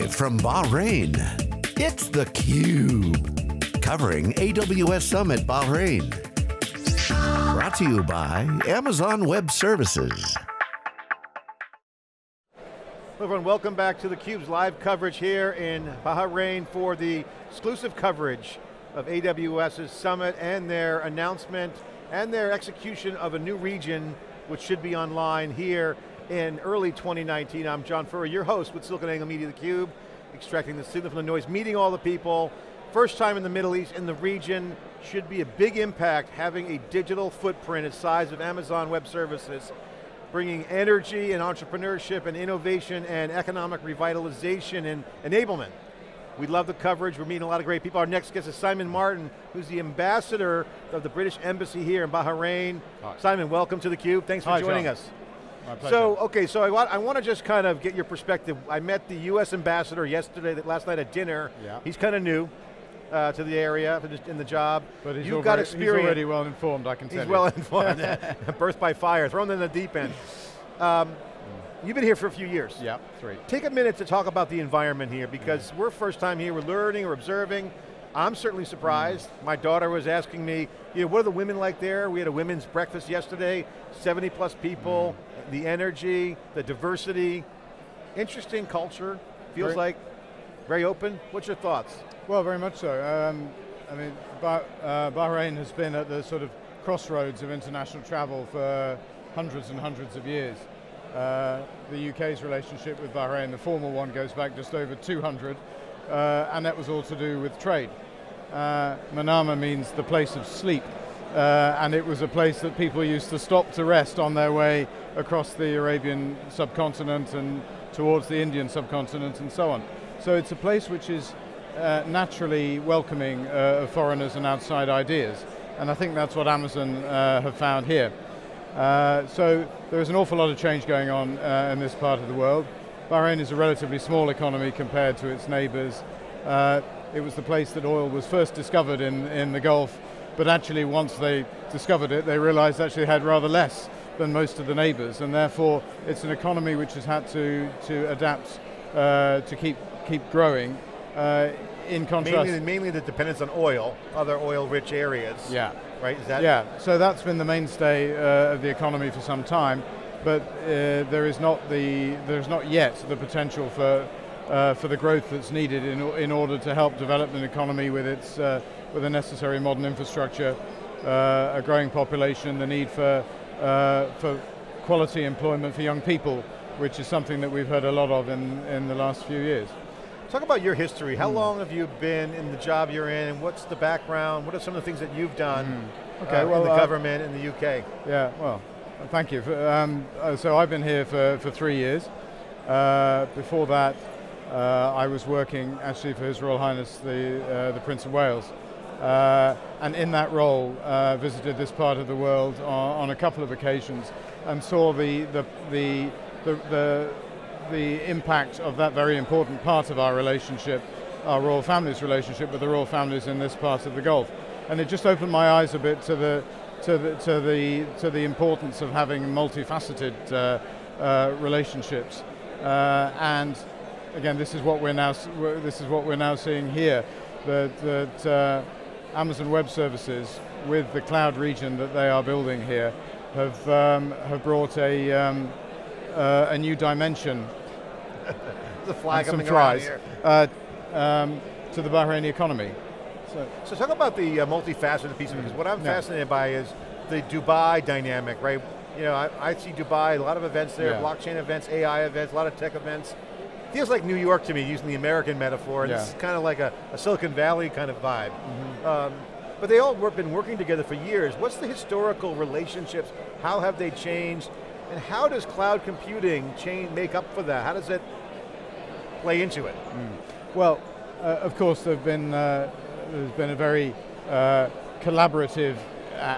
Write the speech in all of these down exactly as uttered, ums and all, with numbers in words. Live from Bahrain, it's theCUBE, covering A W S Summit Bahrain. Brought to you by Amazon Web Services. Everyone, welcome back to theCUBE's live coverage here in Bahrain for the exclusive coverage of AWS's summit and their announcement and their execution of a new region which should be online here in early twenty nineteen. I'm John Furrier, your host with SiliconANGLE Media, theCUBE, extracting the signal from the noise, meeting all the people. First time in the Middle East, in the region, should be a big impact having a digital footprint the size of Amazon Web Services, bringing energy and entrepreneurship and innovation and economic revitalization and enablement. We love the coverage, we're meeting a lot of great people. Our next guest is Simon Martin, who's the ambassador of the British Embassy here in Bahrain. Hi. Simon, welcome to theCUBE, thanks for Hi, joining John. us. My pleasure. So, okay, so I want, I want to just kind of get your perspective. I met the U S ambassador yesterday, that last night at dinner. Yeah. He's kind of new uh, to the area, in the job. But he's, You've already, got experience. He's already well informed, I can tell he's you. He's well informed, birth by fire, thrown in the deep end. Um, You've been here for a few years. Yeah, three. Take a minute to talk about the environment here, because mm. we're first time here, we're learning, we're observing. I'm certainly surprised. Mm. My daughter was asking me, you know, what are the women like there? We had a women's breakfast yesterday, seventy plus people, mm. the energy, the diversity. Interesting culture, feels very, like very open. What's your thoughts? Well, very much so. Um, I mean, bah uh, Bahrain has been at the sort of crossroads of international travel for hundreds and hundreds of years. Uh, the U K's relationship with Bahrain, the formal one, goes back just over two hundred, uh, and that was all to do with trade. Uh, Manama means the place of sleep, uh, and it was a place that people used to stop to rest on their way across the Arabian subcontinent and towards the Indian subcontinent and so on. So it's a place which is uh, naturally welcoming uh, of foreigners and outside ideas, and I think that's what Amazon uh, have found here. Uh, so there's an awful lot of change going on uh, in this part of the world. Bahrain is a relatively small economy compared to its neighbors. Uh, it was the place that oil was first discovered in, in the Gulf, but actually once they discovered it, they realized actually it had rather less than most of the neighbors, and therefore it's an economy which has had to, to adapt uh, to keep, keep growing. Uh, in contrast- mainly, mainly the dependence on oil, other oil-rich areas. Yeah. Right, is that? Yeah, so that's been the mainstay uh, of the economy for some time, but uh, there is not the there's not yet the potential for uh, for the growth that's needed in in order to help develop an economy with its uh, with the necessary modern infrastructure, uh, a growing population, the need for uh, for quality employment for young people, which is something that we've heard a lot of in in the last few years. Talk about your history. How mm. long have you been in the job you're in, and what's the background? What are some of the things that you've done mm. okay, uh, well, in the uh, government, in the U K? Yeah, well, thank you. Um, so I've been here for, for three years. Uh, before that, uh, I was working actually for His Royal Highness, the, uh, the Prince of Wales. Uh, and in that role, uh, visited this part of the world on, on a couple of occasions and saw the, the, the, the, the the impact of that very important part of our relationship, our royal family's relationship with the royal families in this part of the Gulf. And it just opened my eyes a bit to the, to the, to the, to the importance of having multifaceted uh, uh, relationships. Uh, and again, this is what we're now, this is what we're now seeing here, that, that uh, Amazon Web Services, with the cloud region that they are building here, have, um, have brought a, um, Uh, a new dimension, the flag and some fries, here. Uh, um, to the Bahraini economy. So, so talk about the uh, multifaceted piece of it, because what I'm yeah. fascinated by is the Dubai dynamic, right? You know, I, I see Dubai, a lot of events there, yeah. blockchain events, A I events, a lot of tech events. Feels like New York to me, using the American metaphor, and yeah. it's kind of like a, a Silicon Valley kind of vibe. Mm-hmm. um, but they all have been working together for years. What's the historical relationships? How have they changed? And how does cloud computing chain make up for that? How does it play into it? Mm. Well, uh, of course, there've been uh, there's been a very uh, collaborative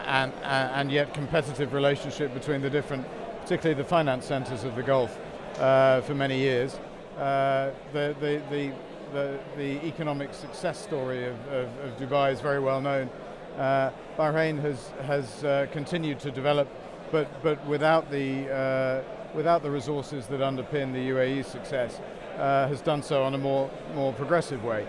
and, and yet competitive relationship between the different, particularly the finance centers of the Gulf, uh, for many years. Uh, the, the the the the economic success story of, of, of Dubai is very well known. Uh, Bahrain has has uh, continued to develop. But, but without the, uh, without the resources that underpin the U A E's success, uh, has done so on a more, more progressive way.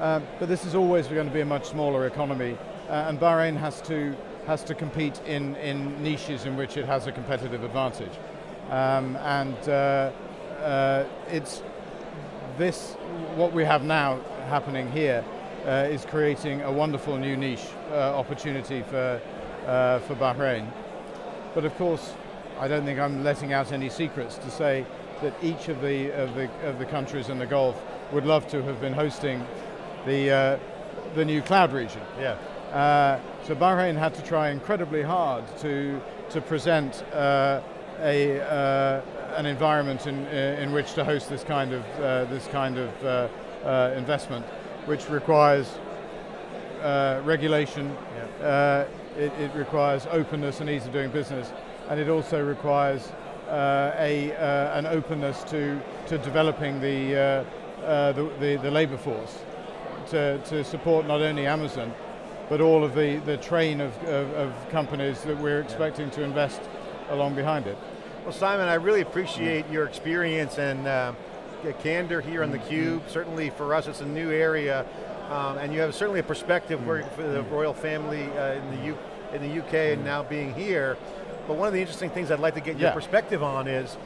Uh, but this is always going to be a much smaller economy, uh, and Bahrain has to, has to compete in, in niches in which it has a competitive advantage. Um, and uh, uh, it's this, what we have now happening here, uh, is creating a wonderful new niche uh, opportunity for, uh, for Bahrain. But of course, I don't think I'm letting out any secrets to say that each of the, of the, of the countries in the Gulf would love to have been hosting the, uh, the new cloud region. Yeah. Uh, so Bahrain had to try incredibly hard to, to present uh, a, uh, an environment in, in which to host this kind of, uh, this kind of uh, uh, investment, which requires uh, regulation, yeah. uh, it, it requires openness and ease of doing business, and it also requires uh, a, uh, an openness to, to developing the, uh, Uh, the, the, the labor force to, to support not only Amazon, but all of the, the train of, of, of companies that we're expecting to invest along behind it. Well, Simon, I really appreciate your experience and uh, candor here on theCUBE. Mm-hmm. Certainly for us, it's a new area, um, and you have certainly a perspective mm-hmm. for the royal family uh, in, the U in the U K mm-hmm. and now being here. But one of the interesting things I'd like to get yeah. your perspective on is,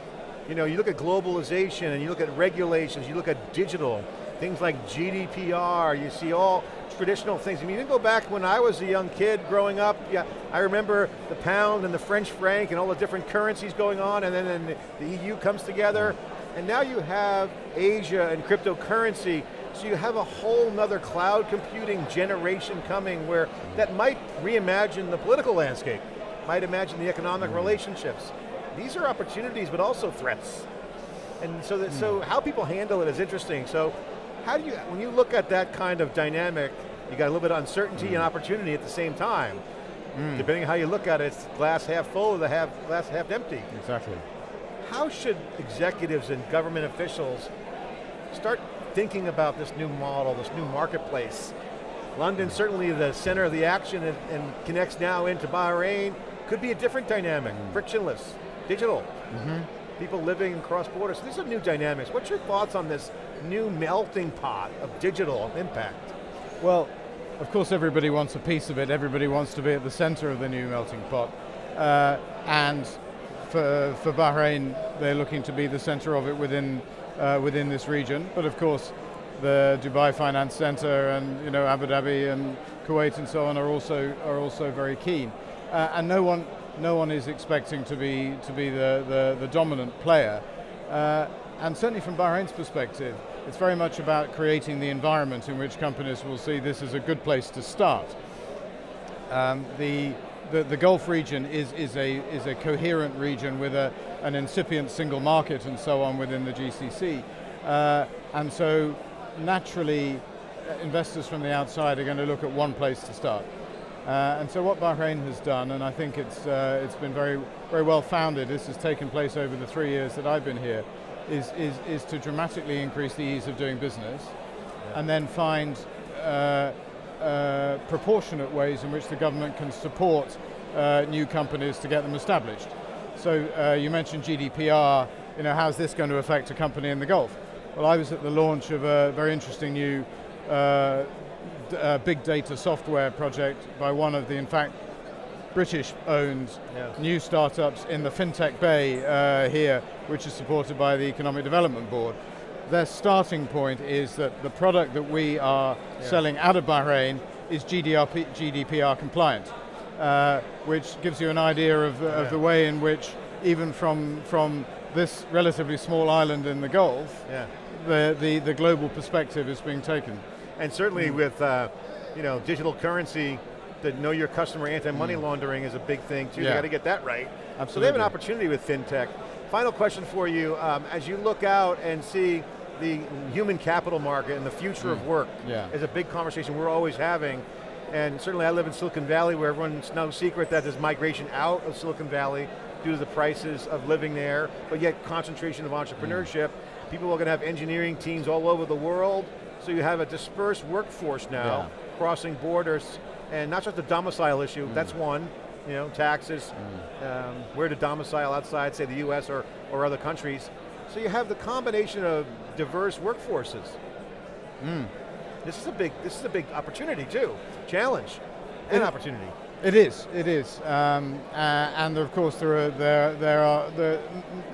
you know, you look at globalization and you look at regulations, you look at digital, things like G D P R, you see all traditional things. I mean, you go back when I was a young kid growing up, yeah, I remember the pound and the French franc and all the different currencies going on, and then and the E U comes together, and now you have Asia and cryptocurrency, so you have a whole nother cloud computing generation coming where that might reimagine the political landscape, might imagine the economic relationships. These are opportunities, but also threats. And so, that, so how people handle it is interesting. So how do you, when you look at that kind of dynamic, you got a little bit of uncertainty mm. and opportunity at the same time. Mm. Depending on how you look at it, it's glass half full or the half, glass half empty. Exactly. How should executives and government officials start thinking about this new model, this new marketplace? London, certainly the center of the action and, and connects now into Bahrain. Could be a different dynamic, mm. frictionless. Digital, mm-hmm. people living in cross-border. So these are new dynamics. What's your thoughts on this new melting pot of digital impact? Well, of course everybody wants a piece of it. Everybody wants to be at the center of the new melting pot. Uh, and for, for Bahrain, they're looking to be the center of it within, uh, within this region. But of course, the Dubai Finance Center and you know, Abu Dhabi and Kuwait and so on are also, are also very keen. Uh, and no one, No one is expecting to be, to be the, the, the dominant player. Uh, and certainly from Bahrain's perspective, it's very much about creating the environment in which companies will see this as a good place to start. Um, the, the, the Gulf region is, is, a, is a coherent region with a, an incipient single market and so on within the G C C. Uh, and so naturally, investors from the outside are going to look at one place to start. Uh, and so what Bahrain has done, and I think it's, uh, it's been very, very well founded, this has taken place over the three years that I've been here, is, is, is to dramatically increase the ease of doing business, yeah. and then find uh, uh, proportionate ways in which the government can support uh, new companies to get them established. So uh, you mentioned G D P R, you know, how's this going to affect a company in the Gulf? Well, I was at the launch of a very interesting new uh, Uh, big data software project by one of the, in fact, British-owned yeah. new startups in the FinTech Bay uh, here, which is supported by the Economic Development Board. Their starting point is that the product that we are yeah. selling out of Bahrain is G D P R compliant, uh, which gives you an idea of, uh, yeah. of the way in which, even from, from this relatively small island in the Gulf, yeah. the, the, the global perspective is being taken. And certainly mm. with uh, you know, digital currency, the know your customer anti-money mm. laundering is a big thing too, yeah. you got to get that right. Absolutely. So they have an opportunity with FinTech. Final question for you, um, as you look out and see the human capital market and the future mm. of work yeah. is a big conversation we're always having, and certainly I live in Silicon Valley where everyone's no secret that there's migration out of Silicon Valley due to the prices of living there, but yet concentration of entrepreneurship. Mm. People are going to have engineering teams all over the world, so you have a dispersed workforce now, yeah. crossing borders, and not just the domicile issue, mm. that's one, you know, taxes, mm. um, where to domicile outside, say the U S or, or other countries. So you have the combination of diverse workforces. Mm. This is a big, this is a big opportunity too, challenge and it, opportunity. It is, it is, um, uh, and of course there are there there are the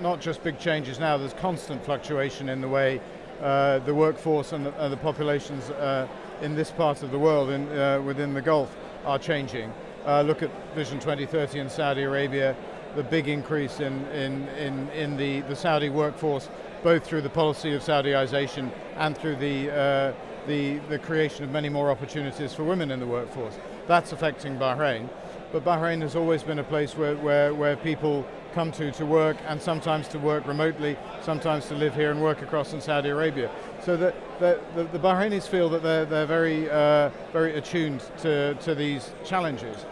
not just big changes now. There's constant fluctuation in the way uh, the workforce and the, uh, the populations uh, in this part of the world, in uh, within the Gulf, are changing. Uh, look at Vision twenty thirty in Saudi Arabia, the big increase in in in in the the Saudi workforce, both through the policy of Saudiization and through the uh, the, the creation of many more opportunities for women in the workforce. That's affecting Bahrain, but Bahrain has always been a place where, where, where people come to to work, and sometimes to work remotely, sometimes to live here and work across in Saudi Arabia. So the, the, the, the Bahrainis feel that they're, they're very, uh, very attuned to, to these challenges.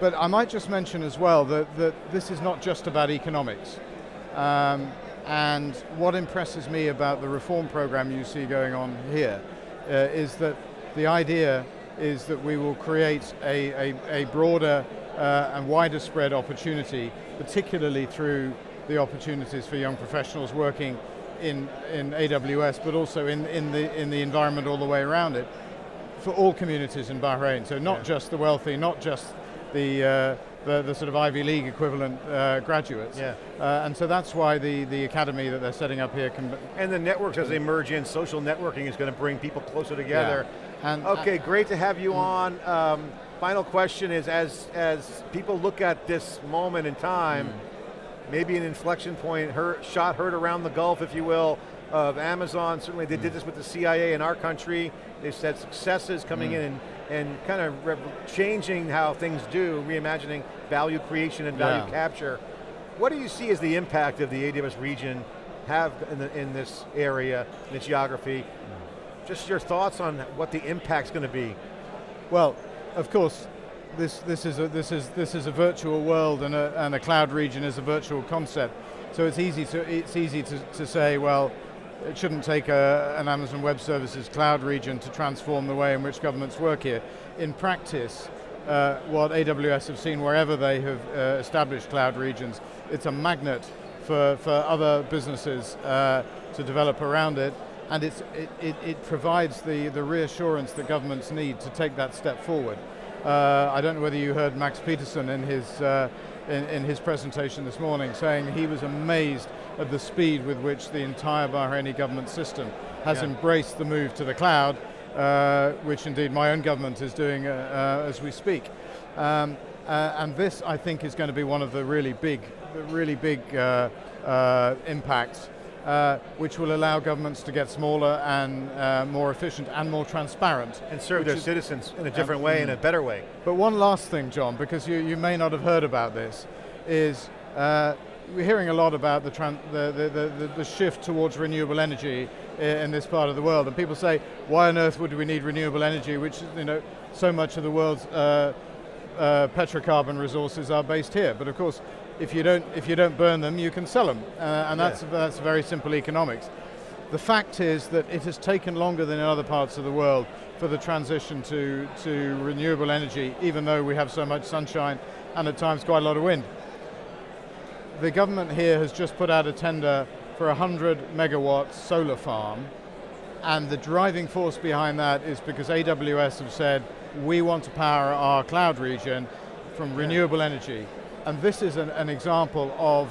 But I might just mention as well that, that this is not just about economics. Um, and what impresses me about the reform program you see going on here uh, is that the idea is that we will create a, a, a broader uh, and wider spread opportunity, particularly through the opportunities for young professionals working in, in A W S, but also in, in, the, in the environment all the way around it, for all communities in Bahrain. So not yeah. just the wealthy, not just the, uh, the, the sort of Ivy League equivalent uh, graduates. Yeah. Uh, and so that's why the, the academy that they're setting up here can... And the networks as they merge in, social networking is going to bring people closer together. Yeah. And okay, I, great to have you mm. on. Um, final question is, as, as people look at this moment in time, mm. maybe an inflection point, her, shot heard around the Gulf, if you will, of Amazon. Certainly they mm. did this with the C I A in our country. They've had successes coming mm. in and, and kind of changing how things do, reimagining value creation and value yeah. capture. What do you see as the impact of the A W S region have in, the, in this area, in the geography? Mm. Just your thoughts on what the impact's going to be. Well, of course, this this is a this is this is a virtual world, and a and a cloud region is a virtual concept. So it's easy to it's easy to, to say, well, it shouldn't take a, an Amazon Web Services cloud region to transform the way in which governments work here. In practice, uh, what A W S have seen wherever they have uh, established cloud regions, it's a magnet for for other businesses uh, to develop around it. And it's, it, it, it provides the, the reassurance that governments need to take that step forward. Uh, I don't know whether you heard Max Peterson in his, uh, in, in his presentation this morning saying he was amazed at the speed with which the entire Bahraini government system has yeah. embraced the move to the cloud, uh, which indeed my own government is doing uh, uh, as we speak. Um, uh, and this, I think, is going to be one of the really big, the really big uh, uh, impacts. Uh, which will allow governments to get smaller and uh, more efficient and more transparent. And serve their citizens in a different um, way, in a better way. But one last thing, John, because you, you may not have heard about this, is uh, we're hearing a lot about the, tran the, the, the, the shift towards renewable energy in this part of the world. And people say, why on earth would we need renewable energy, which, you know, so much of the world's uh, uh, petrocarbon resources are based here. But of course, If you don't, if you don't burn them, you can sell them, uh, and that's yeah. that's very simple economics. The fact is that it has taken longer than in other parts of the world for the transition to to renewable energy, even though we have so much sunshine and at times quite a lot of wind. The government here has just put out a tender for a hundred megawatt solar farm, and the driving force behind that is because A W S have said we want to power our cloud region from yeah. renewable energy. And this is an, an example of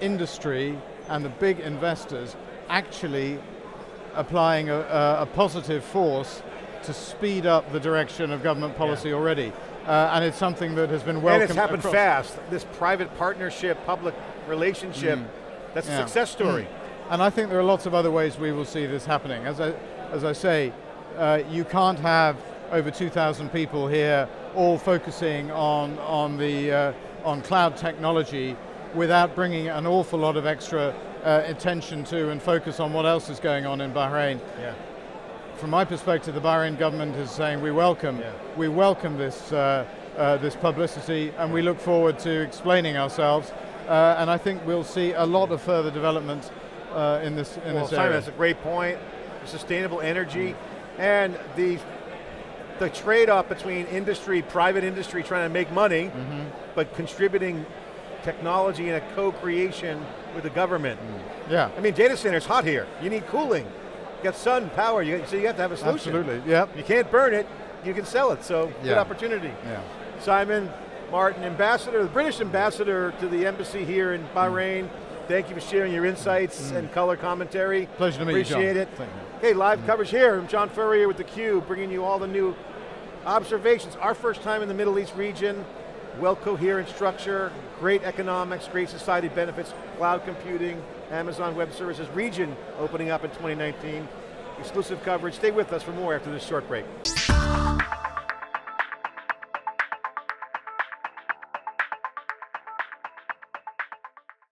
industry and the big investors actually applying a, a, a positive force to speed up the direction of government policy yeah. already. Uh, and it's something that has been welcomed. And it's happened across. fast. This private partnership, public relationship, mm. that's yeah. a success story. Mm. And I think there are lots of other ways we will see this happening. As I, as I say, uh, you can't have over two thousand people here all focusing on, on the uh, on cloud technology without bringing an awful lot of extra uh, attention to and focus on what else is going on in Bahrain. Yeah. From my perspective, the Bahrain government is saying we welcome, yeah. we welcome this, uh, uh, this publicity, and yeah. we look forward to explaining ourselves. Uh, and I think we'll see a lot of further development uh, in this, in well, this Simon, area. That's a great point. Sustainable energy mm. and the the trade-off between industry, private industry trying to make money, mm-hmm. but contributing technology in a co-creation with the government. Mm. Yeah. I mean, data center's hot here. You need cooling. You got sun, power, you, so you have to have a solution. Absolutely, yep. You can't burn it, you can sell it, so yeah. good opportunity. Yeah. Simon Martin, ambassador, the British ambassador to the embassy here in Bahrain. Mm. Thank you for sharing your insights mm. and color commentary. Pleasure to meet you, John. Appreciate it. Thank you. Hey, live mm. coverage here. I'm John Furrier with theCUBE, bringing you all the new observations. Our first time in the Middle East region. Well coherent structure, great economics, great society benefits, cloud computing, Amazon Web Services region opening up in twenty nineteen. Exclusive coverage. Stay with us for more after this short break.